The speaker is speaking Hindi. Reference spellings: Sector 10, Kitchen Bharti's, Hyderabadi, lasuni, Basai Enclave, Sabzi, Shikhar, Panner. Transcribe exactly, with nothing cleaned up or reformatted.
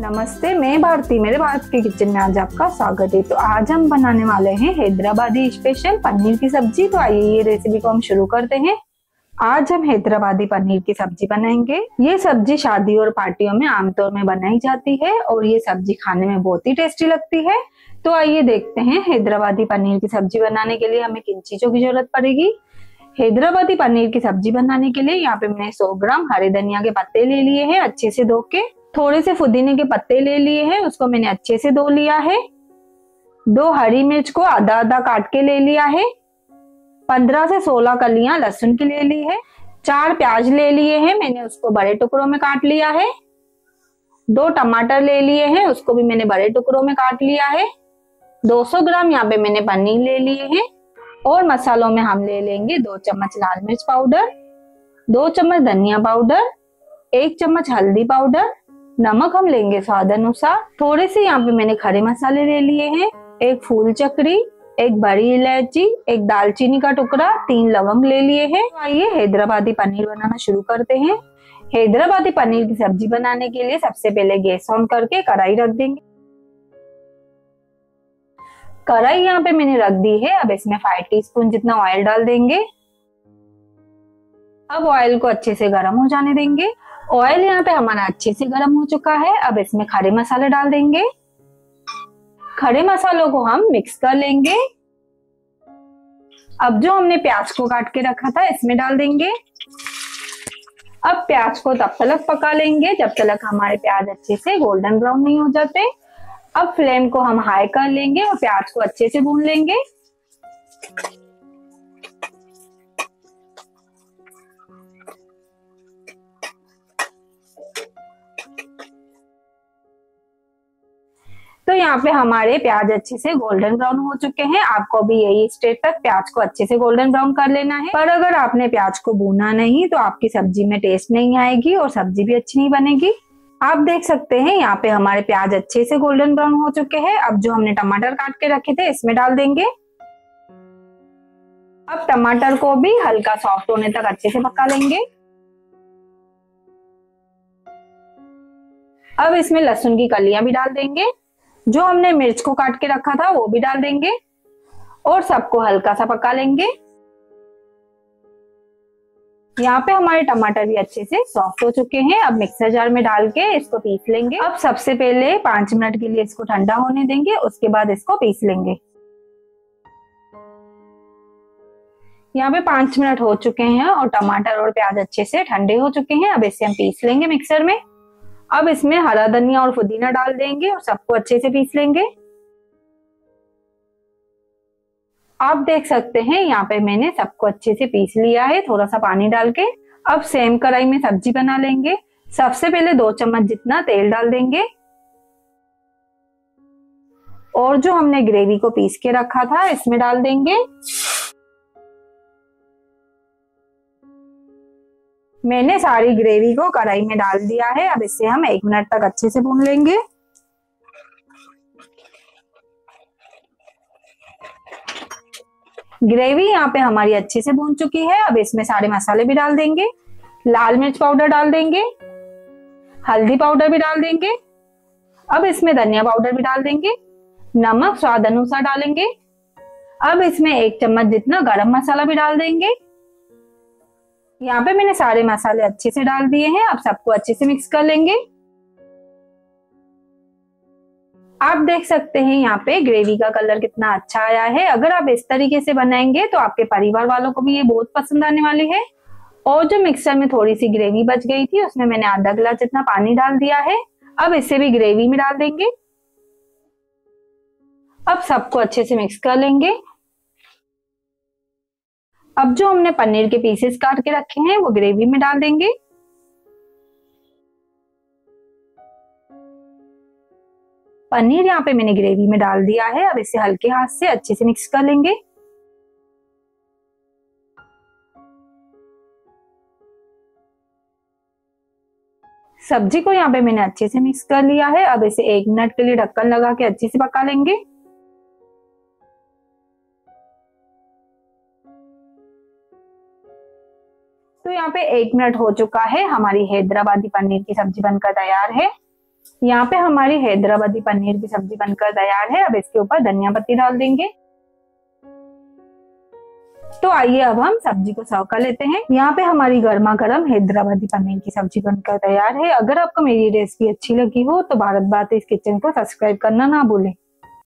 नमस्ते, मैं भारती, मेरे भारत के किचन में आज आपका स्वागत है। तो आज हम बनाने वाले हैं हैदराबादी स्पेशल पनीर की सब्जी। तो आइए ये रेसिपी को हम शुरू करते हैं। आज हम हैदराबादी पनीर की सब्जी बनाएंगे। ये सब्जी शादी और पार्टियों में आमतौर में बनाई जाती है और ये सब्जी खाने में बहुत ही टेस्टी लगती है। तो आइए देखते हैं हैदराबादी पनीर की सब्जी बनाने के लिए हमें किन चीजों की जरूरत पड़ेगी। हैदराबादी पनीर की सब्जी बनाने के लिए यहाँ पे मैंने सौ ग्राम हरे धनिया के पत्ते ले लिए हैं, अच्छे से धो के। थोड़े से पुदीने के पत्ते ले लिए हैं, उसको मैंने अच्छे से धो लिया है। दो हरी मिर्च को आधा आधा काट के ले लिया है। पंद्रह से सोलह कलियां लहसुन की ले ली है। चार प्याज ले लिए हैं, मैंने उसको बड़े टुकड़ों में काट लिया है। दो टमाटर ले लिए हैं, उसको भी मैंने बड़े टुकड़ों में काट लिया है। दो सौ ग्राम यहाँ पे मैंने पनीर ले लिए हैं। और मसालों में हम ले लेंगे दो चम्मच लाल मिर्च पाउडर, दो चम्मच धनिया पाउडर, एक चम्मच हल्दी पाउडर, नमक हम लेंगे स्वाद अनुसार। थोड़े से यहाँ पे मैंने खड़े मसाले ले लिए हैं, एक फूल चक्री, एक बड़ी इलायची, एक दालचीनी का टुकड़ा, तीन लवंग ले लिए हैं। तो आइए हैदराबादी पनीर बनाना शुरू करते हैं। हैदराबादी पनीर की सब्जी बनाने के लिए सबसे पहले गैस ऑन करके कढ़ाई रख देंगे। कढ़ाई यहाँ पे मैंने रख दी है। अब इसमें फाइव टी स्पून जितना ऑयल डाल देंगे। अब ऑयल को अच्छे से गर्म हो जाने देंगे। ऑयल यहाँ पे हमारा अच्छे से गर्म हो चुका है। अब इसमें खड़े मसाले डाल देंगे। खड़े मसालों को हम मिक्स कर लेंगे। अब जो हमने प्याज को काट के रखा था इसमें डाल देंगे। अब प्याज को तब तक पका लेंगे जब तक हमारे प्याज अच्छे से गोल्डन ब्राउन नहीं हो जाते। अब फ्लेम को हम हाई कर लेंगे और प्याज को अच्छे से भून लेंगे। तो यहाँ पे हमारे प्याज अच्छे से गोल्डन ब्राउन हो चुके हैं। आपको भी यही स्टेज तक प्याज को अच्छे से गोल्डन ब्राउन कर लेना है। पर अगर आपने प्याज को भूना नहीं तो आपकी सब्जी में टेस्ट नहीं आएगी और सब्जी भी अच्छी नहीं बनेगी। आप देख सकते हैं यहाँ पे हमारे प्याज अच्छे से गोल्डन ब्राउन हो चुके हैं। अब जो हमने टमाटर काट के रखे थे इसमें डाल देंगे। अब टमाटर को भी हल्का सॉफ्ट होने तक अच्छे से पका लेंगे। अब इसमें लहसुन की कलियां भी डाल देंगे। जो हमने मिर्च को काट के रखा था वो भी डाल देंगे और सबको हल्का सा पका लेंगे। यहाँ पे हमारे टमाटर भी अच्छे से सॉफ्ट हो चुके हैं। अब मिक्सर जार में डाल के इसको पीस लेंगे। अब सबसे पहले पांच मिनट के लिए इसको ठंडा होने देंगे, उसके बाद इसको पीस लेंगे। यहाँ पे पांच मिनट हो चुके हैं और टमाटर और प्याज अच्छे से ठंडे हो चुके हैं। अब इसे हम पीस लेंगे मिक्सर में। अब इसमें हरा धनिया और पुदीना डाल देंगे और सबको अच्छे से पीस लेंगे। आप देख सकते हैं यहाँ पे मैंने सबको अच्छे से पीस लिया है, थोड़ा सा पानी डाल के। अब सेम कढ़ाई में सब्जी बना लेंगे। सबसे पहले दो चम्मच जितना तेल डाल देंगे और जो हमने ग्रेवी को पीस के रखा था इसमें डाल देंगे। मैंने सारी ग्रेवी को कढ़ाई में डाल दिया है। अब इसे हम एक मिनट तक अच्छे से भून लेंगे। ग्रेवी यहाँ पे हमारी अच्छे से भून चुकी है। अब इसमें सारे मसाले भी डाल देंगे। लाल मिर्च पाउडर डाल देंगे, हल्दी पाउडर भी डाल देंगे। अब इसमें धनिया पाउडर भी डाल देंगे। नमक स्वाद अनुसार डालेंगे। अब इसमें एक चम्मच जितना गरम मसाला भी डाल देंगे। यहाँ पे मैंने सारे मसाले अच्छे से डाल दिए हैं। अब सबको अच्छे से मिक्स कर लेंगे। आप देख सकते हैं यहाँ पे ग्रेवी का कलर कितना अच्छा आया है। अगर आप इस तरीके से बनाएंगे तो आपके परिवार वालों को भी ये बहुत पसंद आने वाली है। और जो मिक्सर में थोड़ी सी ग्रेवी बच गई थी उसमें मैंने आधा गिलास जितना पानी डाल दिया है। अब इसे भी ग्रेवी में डाल देंगे। अब सबको अच्छे से मिक्स कर लेंगे। अब जो हमने पनीर के पीसेस काट के रखे हैं वो ग्रेवी में डाल देंगे। पनीर यहाँ पे मैंने ग्रेवी में डाल दिया है। अब इसे हल्के हाथ से अच्छे से मिक्स कर लेंगे। सब्जी को यहाँ पे मैंने अच्छे से मिक्स कर लिया है। अब इसे एक मिनट के लिए ढक्कन लगा के अच्छे से पका लेंगे। तो यहाँ पे एक मिनट हो चुका है। हमारी हैदराबादी पनीर की सब्जी बनकर तैयार है। यहाँ पे हमारी हैदराबादी पनीर की सब्जी बनकर तैयार है। अब इसके ऊपर धनिया पत्ती डाल देंगे। तो आइए अब हम सब्जी को सर्व कर लेते हैं। यहाँ पे हमारी गर्मा गर्म हैदराबादी पनीर की सब्जी बनकर तैयार है। अगर आपको मेरी रेसिपी अच्छी लगी हो तो भारत भारतीज किचन को सब्सक्राइब करना ना भूलें।